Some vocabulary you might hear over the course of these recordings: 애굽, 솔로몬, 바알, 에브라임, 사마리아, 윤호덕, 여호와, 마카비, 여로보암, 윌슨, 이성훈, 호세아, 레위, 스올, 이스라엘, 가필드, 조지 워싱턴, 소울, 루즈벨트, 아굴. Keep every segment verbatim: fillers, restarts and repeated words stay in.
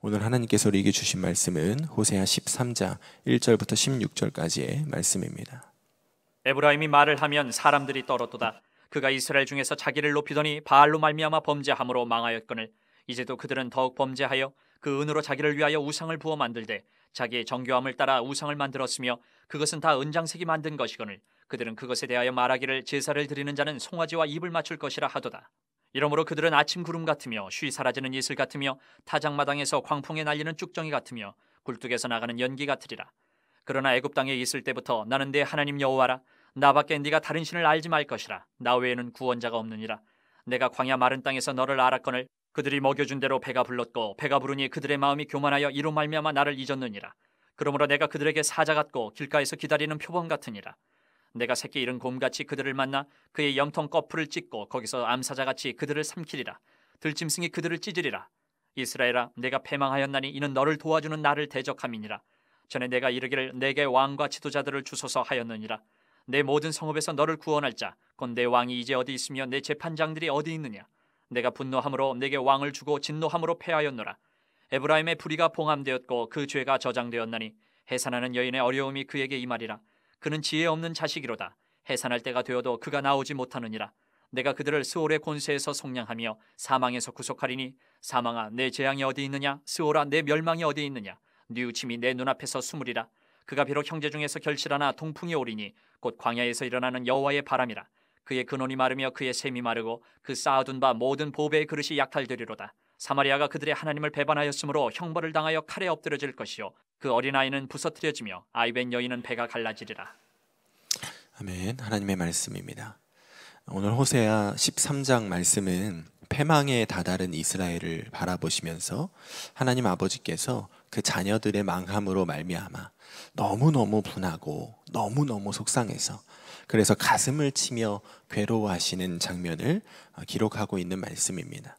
오늘 하나님께서 우리에게 주신 말씀은 호세아 십삼 장 일 절부터 십육 절까지의 말씀입니다. 에브라임이 말을 하면 사람들이 떨었도다. 그가 이스라엘 중에서 자기를 높이더니 바알로 말미암아 범죄함으로 망하였거늘 이제도 그들은 더욱 범죄하여 그 은으로 자기를 위하여 우상을 부어 만들되 자기의 정교함을 따라 우상을 만들었으며 그것은 다 은장색이 만든 것이거늘 그들은 그것에 대하여 말하기를 제사를 드리는 자는 송아지와 입을 맞출 것이라 하도다. 이러므로 그들은 아침 구름 같으며 쉬 사라지는 이슬 같으며 타작마당에서 광풍에 날리는 쭉정이 같으며 굴뚝에서 나가는 연기 같으리라. 그러나 애굽 땅에 있을 때부터 나는 내 하나님 여호와라. 나밖에 네가 다른 신을 알지 말 것이라. 나 외에는 구원자가 없느니라. 내가 광야 마른 땅에서 너를 알았거늘 그들이 먹여준 대로 배가 불렀고 배가 부르니 그들의 마음이 교만하여 이로 말미암아 나를 잊었느니라. 그러므로 내가 그들에게 사자 같고 길가에서 기다리는 표범 같으니라. 내가 새끼 잃은 곰같이 그들을 만나 그의 염통 꺼풀을 찢고 거기서 암사자같이 그들을 삼키리라. 들짐승이 그들을 찢으리라. 이스라엘아, 내가 패망하였나니 이는 너를 도와주는 나를 대적함이니라. 전에 내가 이르기를 내게 왕과 지도자들을 주소서 하였느니라. 내 모든 성읍에서 너를 구원할 자 곧 내 왕이 이제 어디 있으며 내 재판장들이 어디 있느냐. 내가 분노함으로 내게 왕을 주고 진노함으로 패하였노라. 에브라임의 불의가 봉함되었고 그 죄가 저장되었나니 해산하는 여인의 어려움이 그에게 임하리라. 그는 지혜 없는 자식이로다. 해산할 때가 되어도 그가 나오지 못하느니라. 내가 그들을 스올의 곤세에서 속량하며 사망에서 구속하리니 사망아 내 재앙이 어디 있느냐. 스올아 내 멸망이 어디 있느냐. 뉘우침이 내 눈앞에서 숨으리라. 그가 비록 형제 중에서 결실하나 동풍이 오리니 곧 광야에서 일어나는 여호와의 바람이라. 그의 근원이 마르며 그의 샘이 마르고 그 쌓아둔 바 모든 보배의 그릇이 약탈되리로다. 사마리아가 그들의 하나님을 배반하였으므로 형벌을 당하여 칼에 엎드려질 것이요 그 어린아이는 부서뜨려지며 아이벤 여인은 배가 갈라지리라. 아멘. 하나님의 말씀입니다. 오늘 호세아 십삼 장 말씀은 패망에 다다른 이스라엘을 바라보시면서 하나님 아버지께서 그 자녀들의 망함으로 말미암아 너무너무 분하고 너무너무 속상해서 그래서 가슴을 치며 괴로워하시는 장면을 기록하고 있는 말씀입니다.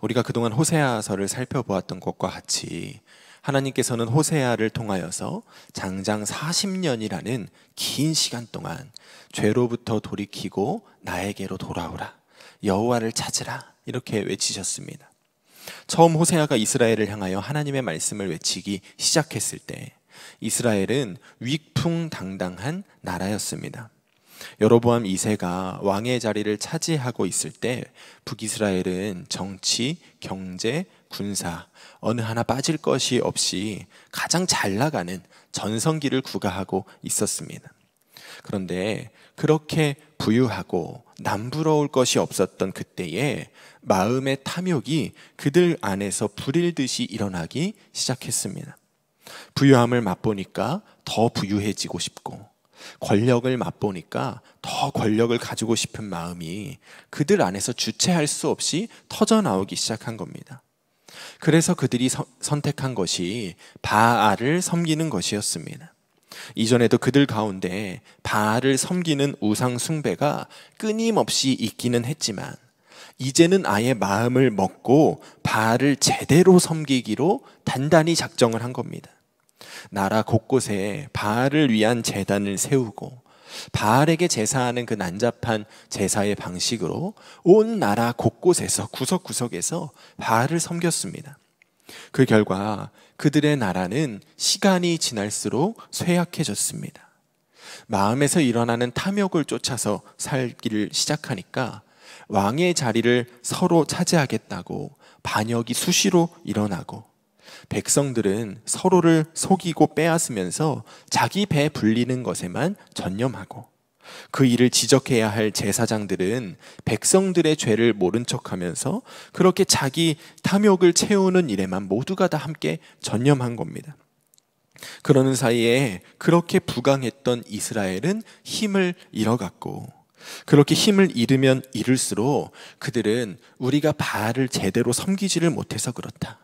우리가 그동안 호세아서를 살펴보았던 것과 같이 하나님께서는 호세아를 통하여서 장장 사십 년이라는 긴 시간 동안 죄로부터 돌이키고 나에게로 돌아오라, 여호와를 찾으라 이렇게 외치셨습니다. 처음 호세아가 이스라엘을 향하여 하나님의 말씀을 외치기 시작했을 때 이스라엘은 위풍당당한 나라였습니다. 여로보암 이 세가 왕의 자리를 차지하고 있을 때 북이스라엘은 정치, 경제, 군사 어느 하나 빠질 것이 없이 가장 잘 나가는 전성기를 구가하고 있었습니다. 그런데 그렇게 부유하고 남부러울 것이 없었던 그때에 마음의 탐욕이 그들 안에서 불일듯이 일어나기 시작했습니다. 부유함을 맛보니까 더 부유해지고 싶고 권력을 맛보니까 더 권력을 가지고 싶은 마음이 그들 안에서 주체할 수 없이 터져나오기 시작한 겁니다. 그래서 그들이 서, 선택한 것이 바알을 섬기는 것이었습니다. 이전에도 그들 가운데 바알을 섬기는 우상 숭배가 끊임없이 있기는 했지만 이제는 아예 마음을 먹고 바알을 제대로 섬기기로 단단히 작정을 한 겁니다. 나라 곳곳에 바알을 위한 제단을 세우고 바알에게 제사하는 그 난잡한 제사의 방식으로 온 나라 곳곳에서 구석구석에서 바알을 섬겼습니다. 그 결과 그들의 나라는 시간이 지날수록 쇠약해졌습니다. 마음에서 일어나는 탐욕을 쫓아서 살기를 시작하니까 왕의 자리를 서로 차지하겠다고 반역이 수시로 일어나고 백성들은 서로를 속이고 빼앗으면서 자기 배 불리는 것에만 전념하고 그 일을 지적해야 할 제사장들은 백성들의 죄를 모른 척하면서 그렇게 자기 탐욕을 채우는 일에만 모두가 다 함께 전념한 겁니다. 그러는 사이에 그렇게 부강했던 이스라엘은 힘을 잃어갔고 그렇게 힘을 잃으면 잃을수록 그들은 우리가 바알을 제대로 섬기지를 못해서 그렇다.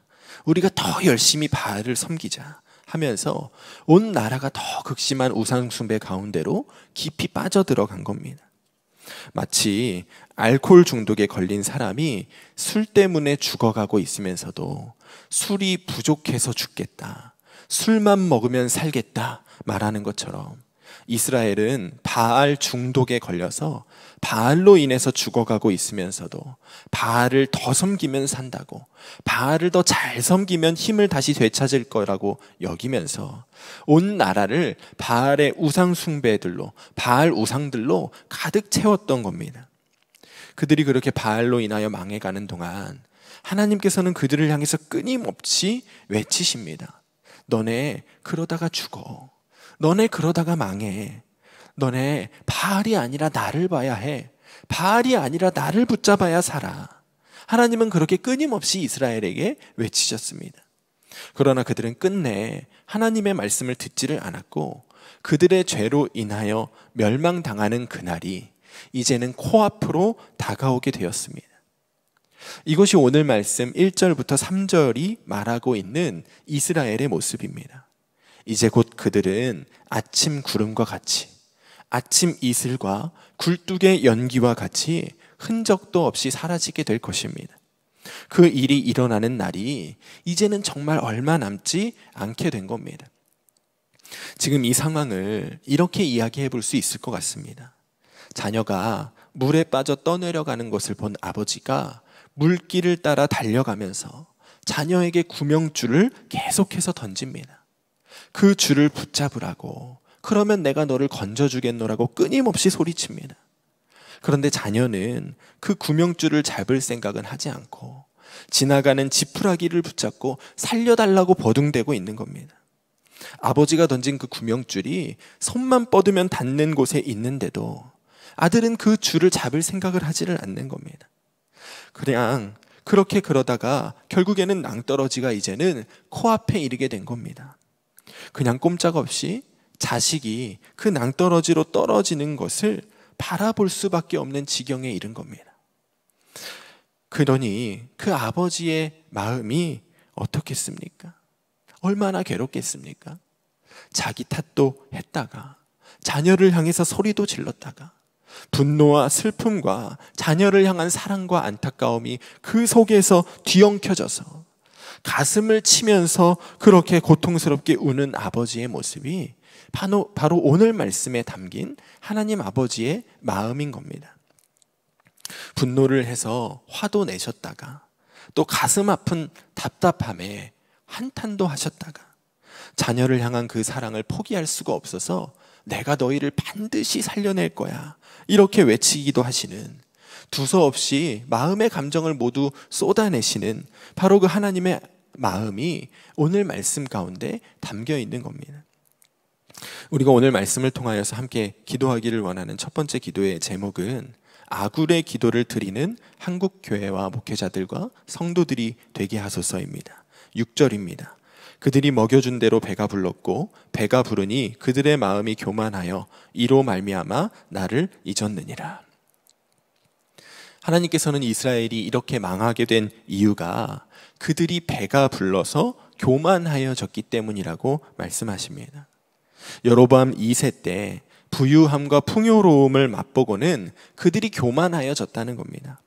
우리가 더 열심히 바알을 섬기자 하면서 온 나라가 더 극심한 우상숭배 가운데로 깊이 빠져들어간 겁니다. 마치 알코올 중독에 걸린 사람이 술 때문에 죽어가고 있으면서도 술이 부족해서 죽겠다, 술만 먹으면 살겠다 말하는 것처럼 이스라엘은 바알 중독에 걸려서 바알로 인해서 죽어가고 있으면서도 바알을 더 섬기면 산다고, 바알을 더 잘 섬기면 힘을 다시 되찾을 거라고 여기면서 온 나라를 바알의 우상 숭배들로, 바알 우상들로 가득 채웠던 겁니다. 그들이 그렇게 바알로 인하여 망해가는 동안 하나님께서는 그들을 향해서 끊임없이 외치십니다. 너네 그러다가 죽어. 너네 그러다가 망해. 너네 바알이 아니라 나를 봐야 해. 바알이 아니라 나를 붙잡아야 살아. 하나님은 그렇게 끊임없이 이스라엘에게 외치셨습니다. 그러나 그들은 끝내 하나님의 말씀을 듣지를 않았고 그들의 죄로 인하여 멸망당하는 그날이 이제는 코앞으로 다가오게 되었습니다. 이것이 오늘 말씀 일 절부터 삼 절이 말하고 있는 이스라엘의 모습입니다. 이제 곧 그들은 아침 구름과 같이, 아침 이슬과 굴뚝의 연기와 같이 흔적도 없이 사라지게 될 것입니다. 그 일이 일어나는 날이 이제는 정말 얼마 남지 않게 된 겁니다. 지금 이 상황을 이렇게 이야기해 볼 수 있을 것 같습니다. 자녀가 물에 빠져 떠내려가는 것을 본 아버지가 물길을 따라 달려가면서 자녀에게 구명줄을 계속해서 던집니다. 그 줄을 붙잡으라고, 그러면 내가 너를 건져주겠노라고 끊임없이 소리칩니다. 그런데 자녀는 그 구명줄을 잡을 생각은 하지 않고 지나가는 지푸라기를 붙잡고 살려달라고 버둥대고 있는 겁니다. 아버지가 던진 그 구명줄이 손만 뻗으면 닿는 곳에 있는데도 아들은 그 줄을 잡을 생각을 하지를 않는 겁니다. 그냥 그렇게 그러다가 결국에는 낭떠러지가 이제는 코앞에 이르게 된 겁니다. 그냥 꼼짝없이 자식이 그 낭떠러지로 떨어지는 것을 바라볼 수밖에 없는 지경에 이른 겁니다. 그러니 그 아버지의 마음이 어떻겠습니까? 얼마나 괴롭겠습니까? 자기 탓도 했다가 자녀를 향해서 소리도 질렀다가 분노와 슬픔과 자녀를 향한 사랑과 안타까움이 그 속에서 뒤엉켜져서 가슴을 치면서 그렇게 고통스럽게 우는 아버지의 모습이 바로, 바로 오늘 말씀에 담긴 하나님 아버지의 마음인 겁니다. 분노를 해서 화도 내셨다가 또 가슴 아픈 답답함에 한탄도 하셨다가 자녀를 향한 그 사랑을 포기할 수가 없어서 내가 너희를 반드시 살려낼 거야 이렇게 외치기도 하시는, 두서없이 마음의 감정을 모두 쏟아내시는 바로 그 하나님의 마음이 오늘 말씀 가운데 담겨 있는 겁니다. 우리가 오늘 말씀을 통하여서 함께 기도하기를 원하는 첫 번째 기도의 제목은 아굴의 기도를 드리는 한국교회와 목회자들과 성도들이 되게 하소서입니다. 육 절입니다. 그들이 먹여준 대로 배가 불렀고 배가 부르니 그들의 마음이 교만하여 이로 말미암아 나를 잊었느니라. 하나님께서는 이스라엘이 이렇게 망하게 된 이유가 그들이 배가 불러서 교만하여졌기 때문이라고 말씀하십니다. 여로보암 이 세 때 부유함과 풍요로움을 맛보고는 그들이 교만하여졌다는 겁니다.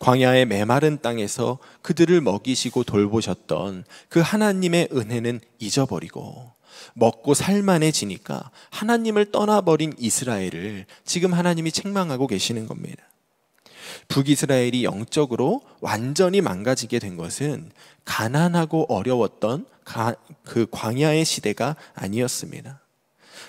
광야의 메마른 땅에서 그들을 먹이시고 돌보셨던 그 하나님의 은혜는 잊어버리고 먹고 살만해지니까 하나님을 떠나버린 이스라엘을 지금 하나님이 책망하고 계시는 겁니다. 북이스라엘이 영적으로 완전히 망가지게 된 것은 가난하고 어려웠던 가, 그 광야의 시대가 아니었습니다.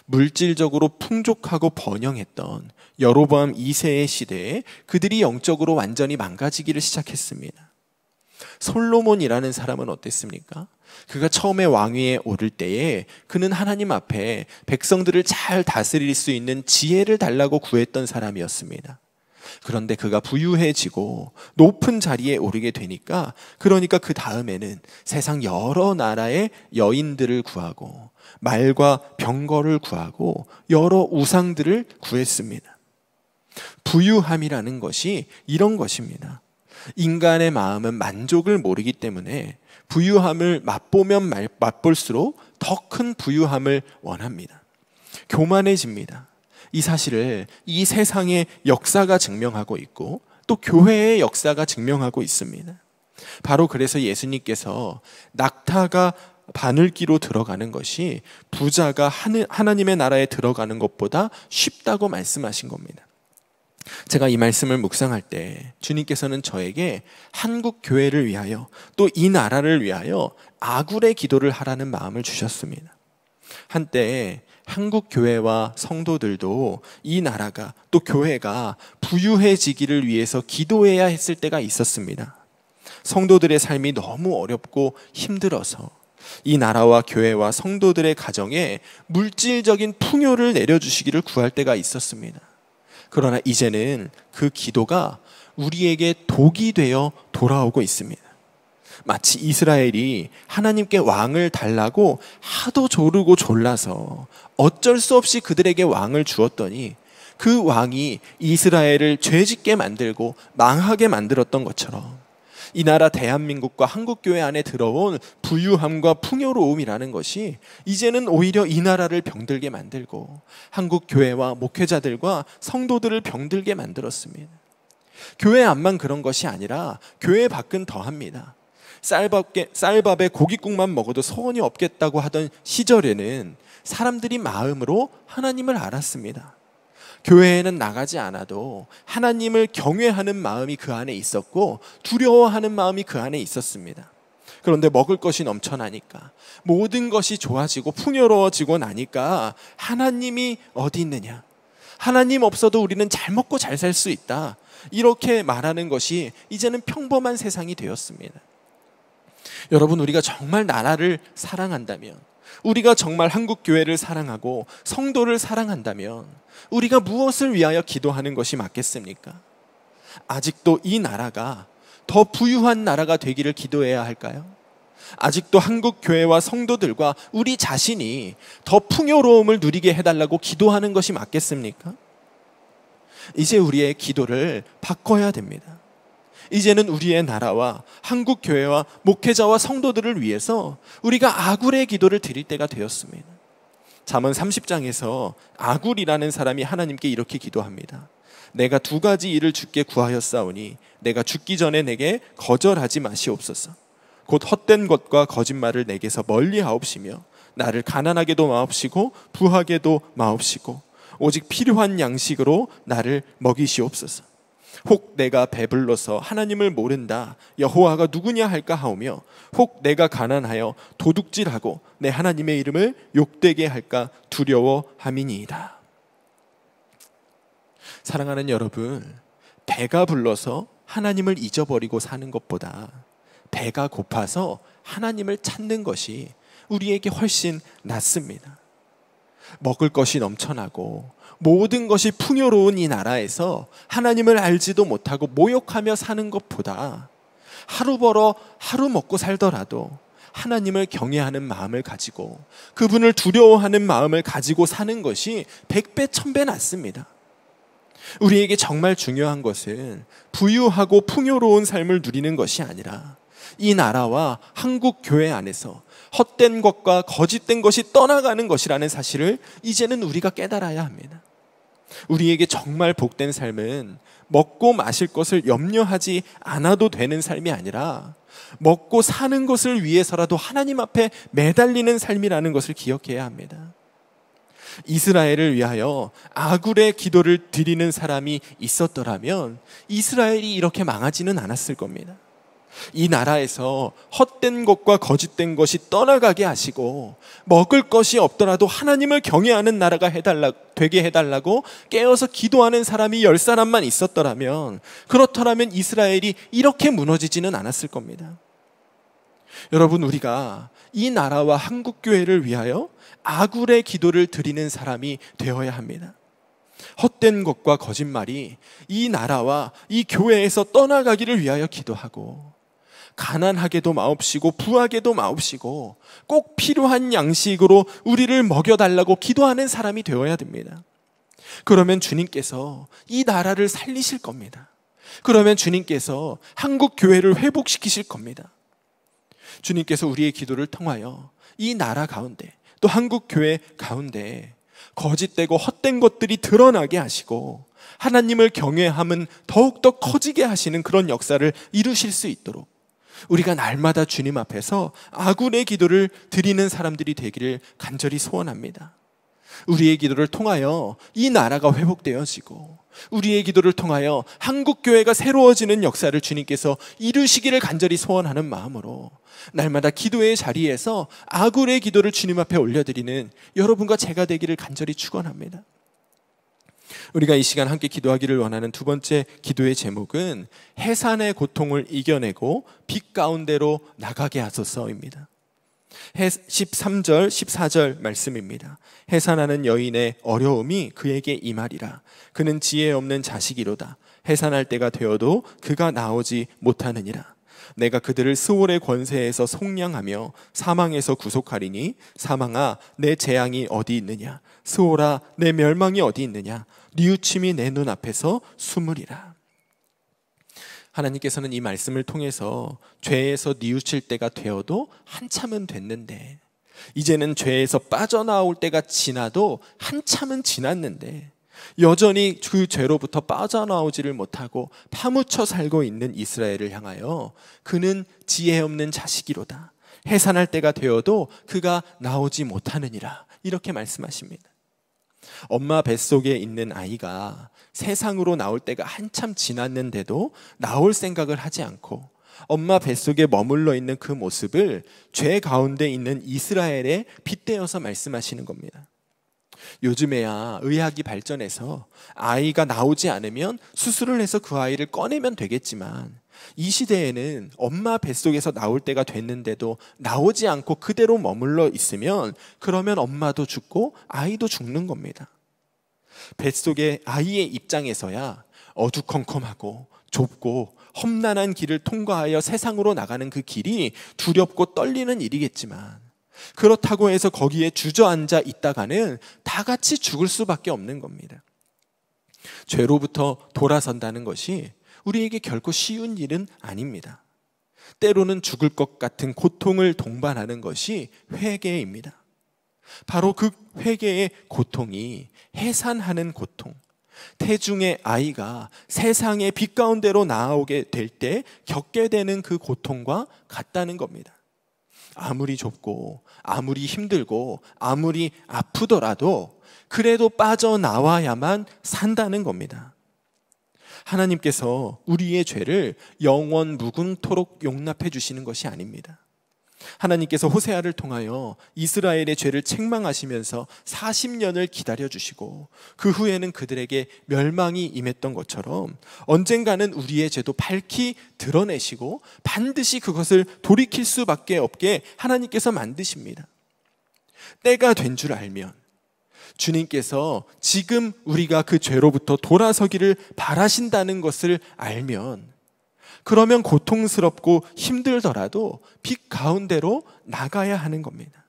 물질적으로 풍족하고 번영했던 여로보암 이 세의 시대에 그들이 영적으로 완전히 망가지기를 시작했습니다. 솔로몬이라는 사람은 어땠습니까? 그가 처음에 왕위에 오를 때에 그는 하나님 앞에 백성들을 잘 다스릴 수 있는 지혜를 달라고 구했던 사람이었습니다. 그런데 그가 부유해지고 높은 자리에 오르게 되니까, 그러니까 그 다음에는 세상 여러 나라의 여인들을 구하고 말과 병거를 구하고 여러 우상들을 구했습니다. 부유함이라는 것이 이런 것입니다. 인간의 마음은 만족을 모르기 때문에 부유함을 맛보면 맛볼수록 더 큰 부유함을 원합니다. 교만해집니다. 이 사실을 이 세상의 역사가 증명하고 있고 또 교회의 역사가 증명하고 있습니다. 바로 그래서 예수님께서 낙타가 바늘귀로 들어가는 것이 부자가 하나님의 나라에 들어가는 것보다 쉽다고 말씀하신 겁니다. 제가 이 말씀을 묵상할 때 주님께서는 저에게 한국 교회를 위하여 또 이 나라를 위하여 아굴의 기도를 하라는 마음을 주셨습니다. 한때 한국 교회와 성도들도 이 나라가 또 교회가 부유해지기를 위해서 기도해야 했을 때가 있었습니다. 성도들의 삶이 너무 어렵고 힘들어서 이 나라와 교회와 성도들의 가정에 물질적인 풍요를 내려주시기를 구할 때가 있었습니다. 그러나 이제는 그 기도가 우리에게 독이 되어 돌아오고 있습니다. 마치 이스라엘이 하나님께 왕을 달라고 하도 조르고 졸라서 어쩔 수 없이 그들에게 왕을 주었더니 그 왕이 이스라엘을 죄짓게 만들고 망하게 만들었던 것처럼 이 나라 대한민국과 한국교회 안에 들어온 부유함과 풍요로움이라는 것이 이제는 오히려 이 나라를 병들게 만들고 한국교회와 목회자들과 성도들을 병들게 만들었습니다. 교회 안만 그런 것이 아니라 교회 밖은 더합니다. 쌀밥에, 쌀밥에 고깃국만 먹어도 소원이 없겠다고 하던 시절에는 사람들이 마음으로 하나님을 알았습니다. 교회에는 나가지 않아도 하나님을 경외하는 마음이 그 안에 있었고 두려워하는 마음이 그 안에 있었습니다. 그런데 먹을 것이 넘쳐나니까 모든 것이 좋아지고 풍요로워지고 나니까 하나님이 어디 있느냐, 하나님 없어도 우리는 잘 먹고 잘 살 수 있다, 이렇게 말하는 것이 이제는 평범한 세상이 되었습니다. 여러분, 우리가 정말 나라를 사랑한다면, 우리가 정말 한국 교회를 사랑하고 성도를 사랑한다면 우리가 무엇을 위하여 기도하는 것이 맞겠습니까? 아직도 이 나라가 더 부유한 나라가 되기를 기도해야 할까요? 아직도 한국 교회와 성도들과 우리 자신이 더 풍요로움을 누리게 해달라고 기도하는 것이 맞겠습니까? 이제 우리의 기도를 바꿔야 됩니다. 이제는 우리의 나라와 한국 교회와 목회자와 성도들을 위해서 우리가 아굴의 기도를 드릴 때가 되었습니다. 잠언 삼십 장에서 아굴이라는 사람이 하나님께 이렇게 기도합니다. 내가 두 가지 일을 주께 구하였사오니 내가 죽기 전에 내게 거절하지 마시옵소서. 곧 헛된 것과 거짓말을 내게서 멀리하옵시며 나를 가난하게도 마옵시고 부하게도 마옵시고 오직 필요한 양식으로 나를 먹이시옵소서. 혹 내가 배불러서 하나님을 모른다 여호와가 누구냐 할까 하오며 혹 내가 가난하여 도둑질하고 내 하나님의 이름을 욕되게 할까 두려워함이니이다. 사랑하는 여러분, 배가 불러서 하나님을 잊어버리고 사는 것보다 배가 고파서 하나님을 찾는 것이 우리에게 훨씬 낫습니다. 먹을 것이 넘쳐나고 모든 것이 풍요로운 이 나라에서 하나님을 알지도 못하고 모욕하며 사는 것보다 하루 벌어 하루 먹고 살더라도 하나님을 경외하는 마음을 가지고 그분을 두려워하는 마음을 가지고 사는 것이 백배 천배 낫습니다. 우리에게 정말 중요한 것은 부유하고 풍요로운 삶을 누리는 것이 아니라 이 나라와 한국 교회 안에서 헛된 것과 거짓된 것이 떠나가는 것이라는 사실을 이제는 우리가 깨달아야 합니다. 우리에게 정말 복된 삶은 먹고 마실 것을 염려하지 않아도 되는 삶이 아니라 먹고 사는 것을 위해서라도 하나님 앞에 매달리는 삶이라는 것을 기억해야 합니다. 이스라엘을 위하여 아굴의 기도를 드리는 사람이 있었더라면 이스라엘이 이렇게 망하지는 않았을 겁니다. 이 나라에서 헛된 것과 거짓된 것이 떠나가게 하시고 먹을 것이 없더라도 하나님을 경외하는 나라가 해달라, 되게 해달라고 깨어서 기도하는 사람이 열 사람만 있었더라면, 그렇더라면 이스라엘이 이렇게 무너지지는 않았을 겁니다. 여러분, 우리가 이 나라와 한국교회를 위하여 아굴의 기도를 드리는 사람이 되어야 합니다. 헛된 것과 거짓말이 이 나라와 이 교회에서 떠나가기를 위하여 기도하고 가난하게도 마옵시고 부하게도 마옵시고 꼭 필요한 양식으로 우리를 먹여달라고 기도하는 사람이 되어야 됩니다. 그러면 주님께서 이 나라를 살리실 겁니다. 그러면 주님께서 한국 교회를 회복시키실 겁니다. 주님께서 우리의 기도를 통하여 이 나라 가운데 또 한국 교회 가운데 거짓되고 헛된 것들이 드러나게 하시고 하나님을 경외함은 더욱더 커지게 하시는 그런 역사를 이루실 수 있도록 우리가 날마다 주님 앞에서 아군의 기도를 드리는 사람들이 되기를 간절히 소원합니다. 우리의 기도를 통하여 이 나라가 회복되어지고 우리의 기도를 통하여 한국교회가 새로워지는 역사를 주님께서 이루시기를 간절히 소원하는 마음으로 날마다 기도의 자리에서 아군의 기도를 주님 앞에 올려드리는 여러분과 제가 되기를 간절히 축원합니다. 우리가 이 시간 함께 기도하기를 원하는 두 번째 기도의 제목은 해산의 고통을 이겨내고 빛 가운데로 나가게 하소서입니다. 십삼 절 십사 절 말씀입니다. 해산하는 여인의 어려움이 그에게 임하리라. 그는 지혜 없는 자식이로다. 해산할 때가 되어도 그가 나오지 못하느니라. 내가 그들을 스올의 권세에서 속량하며 사망에서 구속하리니 사망아 내 재앙이 어디 있느냐. 스올아 내 멸망이 어디 있느냐. 뉘우침이 내 눈앞에서 숨으리라. 하나님께서는 이 말씀을 통해서 죄에서 뉘우칠 때가 되어도 한참은 됐는데, 이제는 죄에서 빠져나올 때가 지나도 한참은 지났는데 여전히 그 죄로부터 빠져나오지를 못하고 파묻혀 살고 있는 이스라엘을 향하여 그는 지혜 없는 자식이로다. 해산할 때가 되어도 그가 나오지 못하느니라. 이렇게 말씀하십니다. 엄마 뱃속에 있는 아이가 세상으로 나올 때가 한참 지났는데도 나올 생각을 하지 않고 엄마 뱃속에 머물러 있는 그 모습을 죄 가운데 있는 이스라엘에 빗대어서 말씀하시는 겁니다. 요즘에야 의학이 발전해서 아이가 나오지 않으면 수술을 해서 그 아이를 꺼내면 되겠지만, 이 시대에는 엄마 뱃속에서 나올 때가 됐는데도 나오지 않고 그대로 머물러 있으면 그러면 엄마도 죽고 아이도 죽는 겁니다. 뱃속의 아이의 입장에서야 어두컴컴하고 좁고 험난한 길을 통과하여 세상으로 나가는 그 길이 두렵고 떨리는 일이겠지만, 그렇다고 해서 거기에 주저앉아 있다가는 다 같이 죽을 수밖에 없는 겁니다. 죄로부터 돌아선다는 것이 우리에게 결코 쉬운 일은 아닙니다. 때로는 죽을 것 같은 고통을 동반하는 것이 회개입니다. 바로 그 회개의 고통이 해산하는 고통, 태중의 아이가 세상의 빛 가운데로 나아오게 될 때 겪게 되는 그 고통과 같다는 겁니다. 아무리 좁고 아무리 힘들고 아무리 아프더라도 그래도 빠져나와야만 산다는 겁니다. 하나님께서 우리의 죄를 영원 무궁토록 용납해 주시는 것이 아닙니다. 하나님께서 호세아를 통하여 이스라엘의 죄를 책망하시면서 사십 년을 기다려주시고 그 후에는 그들에게 멸망이 임했던 것처럼 언젠가는 우리의 죄도 밝히 드러내시고 반드시 그것을 돌이킬 수밖에 없게 하나님께서 만드십니다. 때가 된 줄 알면 주님께서 지금 우리가 그 죄로부터 돌아서기를 바라신다는 것을 알면, 그러면 고통스럽고 힘들더라도 빛 가운데로 나가야 하는 겁니다.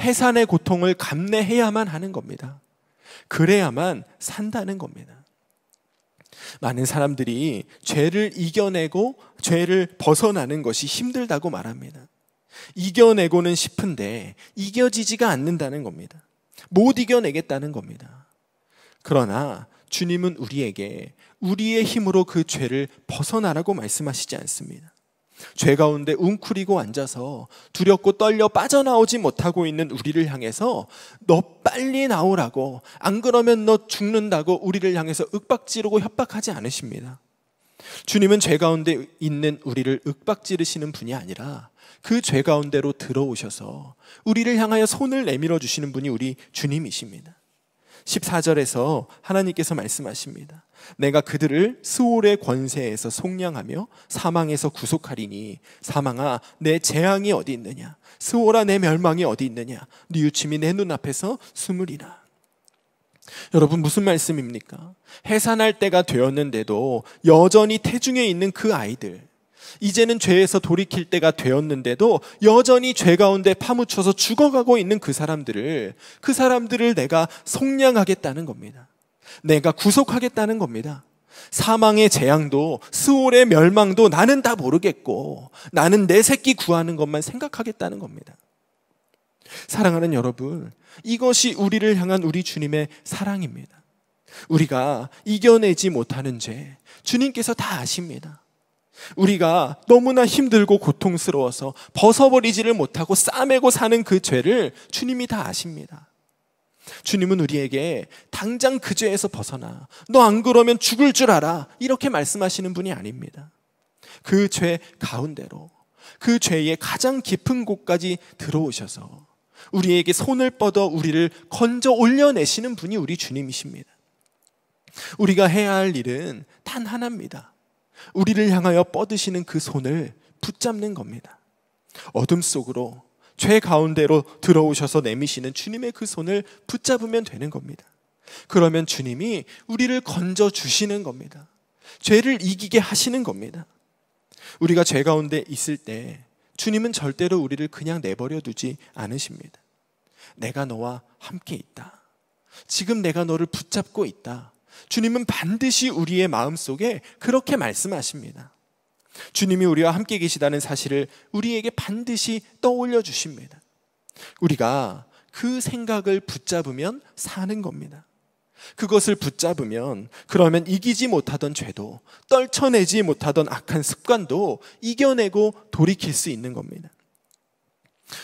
해산의 고통을 감내해야만 하는 겁니다. 그래야만 산다는 겁니다. 많은 사람들이 죄를 이겨내고 죄를 벗어나는 것이 힘들다고 말합니다. 이겨내고는 싶은데 이겨지지가 않는다는 겁니다. 못 이겨내겠다는 겁니다. 그러나 주님은 우리에게 우리의 힘으로 그 죄를 벗어나라고 말씀하시지 않습니다. 죄 가운데 웅크리고 앉아서 두렵고 떨려 빠져나오지 못하고 있는 우리를 향해서 너 빨리 나오라고, 안 그러면 너 죽는다고 우리를 향해서 윽박지르고 협박하지 않으십니다. 주님은 죄 가운데 있는 우리를 윽박지르시는 분이 아니라 그 죄 가운데로 들어오셔서 우리를 향하여 손을 내밀어 주시는 분이 우리 주님이십니다. 십사 절에서 하나님께서 말씀하십니다. 내가 그들을 스올의 권세에서 속량하며 사망에서 구속하리니 사망아 내 재앙이 어디 있느냐. 스올아 내 멸망이 어디 있느냐. 뉘우침이 내 눈앞에서 숨으리라. 여러분, 무슨 말씀입니까? 해산할 때가 되었는데도 여전히 태중에 있는 그 아이들, 이제는 죄에서 돌이킬 때가 되었는데도 여전히 죄 가운데 파묻혀서 죽어가고 있는 그 사람들을 그 사람들을 내가 속량하겠다는 겁니다. 내가 구속하겠다는 겁니다. 사망의 재앙도 스올의 멸망도 나는 다 모르겠고 나는 내 새끼 구하는 것만 생각하겠다는 겁니다. 사랑하는 여러분, 이것이 우리를 향한 우리 주님의 사랑입니다. 우리가 이겨내지 못하는 죄, 주님께서 다 아십니다. 우리가 너무나 힘들고 고통스러워서 벗어버리지를 못하고 싸매고 사는 그 죄를 주님이 다 아십니다. 주님은 우리에게 당장 그 죄에서 벗어나, 너 안 그러면 죽을 줄 알아, 이렇게 말씀하시는 분이 아닙니다. 그 죄 가운데로, 그 죄의 가장 깊은 곳까지 들어오셔서 우리에게 손을 뻗어 우리를 건져 올려내시는 분이 우리 주님이십니다. 우리가 해야 할 일은 단 하나입니다. 우리를 향하여 뻗으시는 그 손을 붙잡는 겁니다. 어둠 속으로, 죄 가운데로 들어오셔서 내미시는 주님의 그 손을 붙잡으면 되는 겁니다. 그러면 주님이 우리를 건져 주시는 겁니다. 죄를 이기게 하시는 겁니다. 우리가 죄 가운데 있을 때 주님은 절대로 우리를 그냥 내버려 두지 않으십니다. 내가 너와 함께 있다. 지금 내가 너를 붙잡고 있다. 주님은 반드시 우리의 마음속에 그렇게 말씀하십니다. 주님이 우리와 함께 계시다는 사실을 우리에게 반드시 떠올려 주십니다. 우리가 그 생각을 붙잡으면 사는 겁니다. 그것을 붙잡으면, 그러면 이기지 못하던 죄도, 떨쳐내지 못하던 악한 습관도 이겨내고 돌이킬 수 있는 겁니다.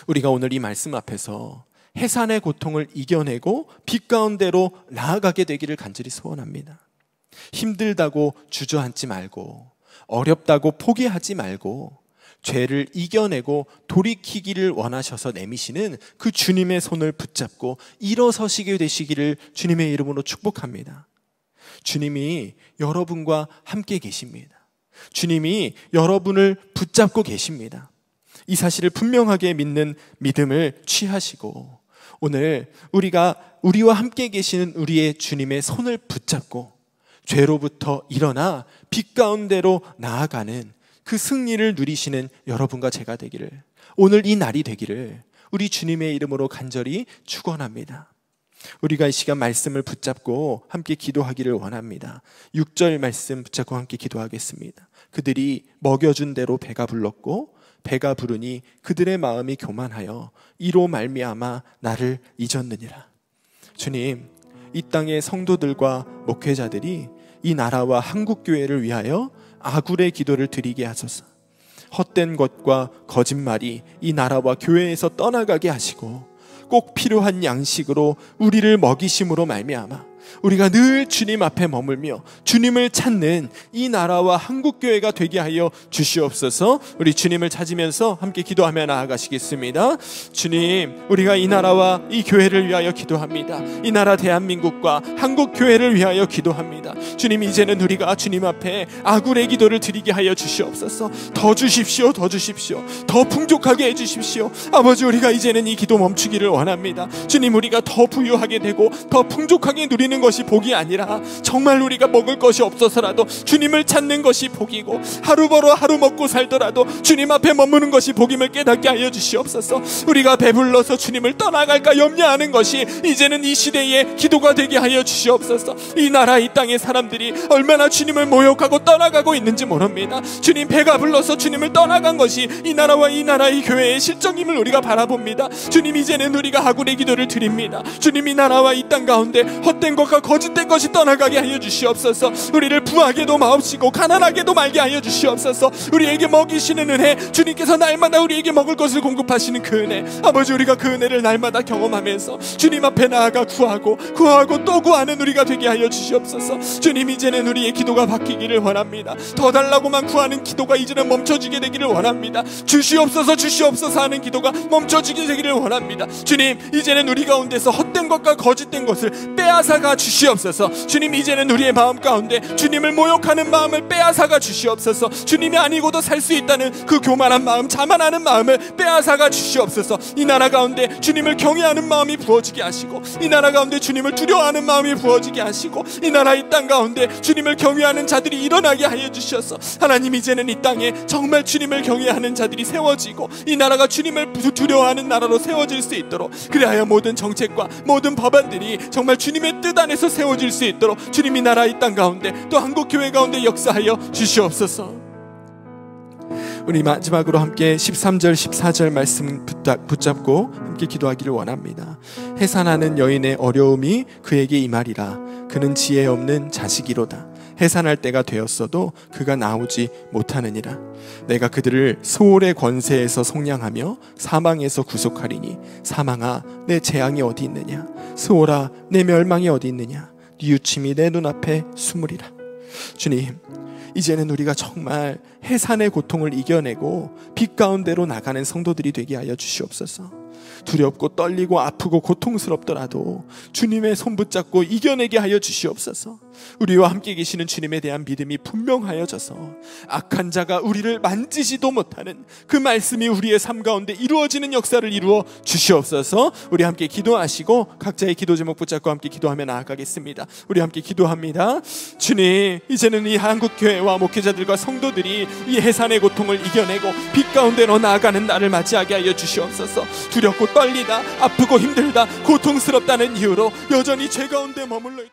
우리가 오늘 이 말씀 앞에서 해산의 고통을 이겨내고 빛 가운데로 나아가게 되기를 간절히 소원합니다. 힘들다고 주저앉지 말고, 어렵다고 포기하지 말고, 죄를 이겨내고 돌이키기를 원하셔서 내미시는 그 주님의 손을 붙잡고 일어서시게 되시기를 주님의 이름으로 축복합니다. 주님이 여러분과 함께 계십니다. 주님이 여러분을 붙잡고 계십니다. 이 사실을 분명하게 믿는 믿음을 취하시고, 오늘 우리가 우리와 함께 계시는 우리의 주님의 손을 붙잡고 죄로부터 일어나 빛 가운데로 나아가는 그 승리를 누리시는 여러분과 제가 되기를, 오늘 이 날이 되기를 우리 주님의 이름으로 간절히 축원합니다. 우리가 이 시간 말씀을 붙잡고 함께 기도하기를 원합니다. 육 절 말씀 붙잡고 함께 기도하겠습니다. 그들이 먹여준 대로 배가 불렀고 배가 부르니 그들의 마음이 교만하여 이로 말미암아 나를 잊었느니라. 주님, 이 땅의 성도들과 목회자들이 이 나라와 한국교회를 위하여 아굴의 기도를 드리게 하소서. 헛된 것과 거짓말이 이 나라와 교회에서 떠나가게 하시고, 꼭 필요한 양식으로 우리를 먹이심으로 말미암아 우리가 늘 주님 앞에 머물며 주님을 찾는 이 나라와 한국교회가 되게 하여 주시옵소서. 우리 주님을 찾으면서 함께 기도하며 나아가시겠습니다. 주님, 우리가 이 나라와 이 교회를 위하여 기도합니다. 이 나라 대한민국과 한국교회를 위하여 기도합니다. 주님, 이제는 우리가 주님 앞에 아굴의 기도를 드리게 하여 주시옵소서. 더 주십시오, 더 주십시오, 더 풍족하게 해주십시오. 아버지, 우리가 이제는 이 기도 멈추기를 원합니다. 주님, 우리가 더 부유하게 되고 더 풍족하게 누리는 것이 복이 아니라, 정말 우리가 먹을 것이 없어서라도 주님을 찾는 것이 복이고, 하루 벌어 하루 먹고 살더라도 주님 앞에 머무는 것이 복임을 깨닫게 하여 주시옵소서. 우리가 배불러서 주님을 떠나갈까 염려하는 것이 이제는 이 시대의 기도가 되게 하여 주시옵소서. 이 나라, 이 땅의 사람들이 얼마나 주님을 모욕하고 떠나가고 있는지 모릅니다. 주님, 배가 불러서 주님을 떠나간 것이 이 나라와 이 나라의 교회의 실정임을 우리가 바라봅니다. 주님, 이제는 우리가 아굴의 기도를 드립니다. 주님, 이 나라와 이 땅 가운데 헛된 것과 거짓된 것이 떠나가게 하여 주시옵소서. 우리를 부하게도 마옵시고 가난하게도 말게 하여 주시옵소서. 우리에게 먹이시는 은혜, 주님께서 날마다 우리에게 먹을 것을 공급하시는 그 은혜, 아버지, 우리가 그 은혜를 날마다 경험하면서 주님 앞에 나아가 구하고 구하고 또 구하는 우리가 되게 하여 주시옵소서. 주님, 이제는 우리의 기도가 바뀌기를 원합니다. 더 달라고만 구하는 기도가 이제는 멈춰지게 되기를 원합니다. 주시옵소서, 주시옵소서 하는 기도가 멈춰지게 되기를 원합니다. 주님, 이제는 우리 가운데서 헛된 것과 거짓된 것을 빼앗아가 주시옵소서. 주님, 이제는 우리의 마음 가운데 주님을 모욕하는 마음을 빼앗아가 주시옵소서. 주님이 아니고도 살 수 있다는 그 교만한 마음, 자만하는 마음을 빼앗아가 주시옵소서. 이 나라 가운데 주님을 경외하는 마음이 부어지게 하시고, 이 나라 가운데 주님을 두려워하는 마음이 부어지게 하시고, 이 나라, 이 땅 가운데 주님을 경외하는 자들이 일어나게 하여 주셔서, 하나님, 이제는 이 땅에 정말 주님을 경외하는 자들이 세워지고 이 나라가 주님을 두려워하는 나라로 세워질 수 있도록, 그리하여 모든 정책과 모든 법안들이 정말 주님의 뜻 안에서 세워질 수 있도록 주님이 나라, 이 땅 가운데 또 한국교회 가운데 역사하여 주시옵소서. 우리 마지막으로 함께 십삼 절 십사 절 말씀 붙잡고 함께 기도하기를 원합니다. 해산하는 여인의 어려움이 그에게 임하리라. 그는 지혜 없는 자식이로다. 해산할 때가 되었어도 그가 나오지 못하느니라. 내가 그들을 소울의 권세에서 속량하며 사망에서 구속하리니 사망아 내 재앙이 어디 있느냐, 소울아 내 멸망이 어디 있느냐, 뉘우침이 내 눈앞에 숨으리라. 주님, 이제는 우리가 정말 해산의 고통을 이겨내고 빛 가운데로 나가는 성도들이 되게 하여 주시옵소서. 두렵고 떨리고 아프고 고통스럽더라도 주님의 손 붙잡고 이겨내게 하여 주시옵소서. 우리와 함께 계시는 주님에 대한 믿음이 분명하여져서 악한 자가 우리를 만지지도 못하는 그 말씀이 우리의 삶 가운데 이루어지는 역사를 이루어 주시옵소서. 우리 함께 기도하시고 각자의 기도 제목 붙잡고 함께 기도하며 나아가겠습니다. 우리 함께 기도합니다. 주님, 이제는 이 한국교회와 목회자들과 성도들이 이 해산의 고통을 이겨내고 빛 가운데로 나아가는 날을 맞이하게 하여 주시옵소서. 두렵고 떨리다, 아프고 힘들다, 고통스럽다는 이유로 여전히 죄 가운데 머물러 있다.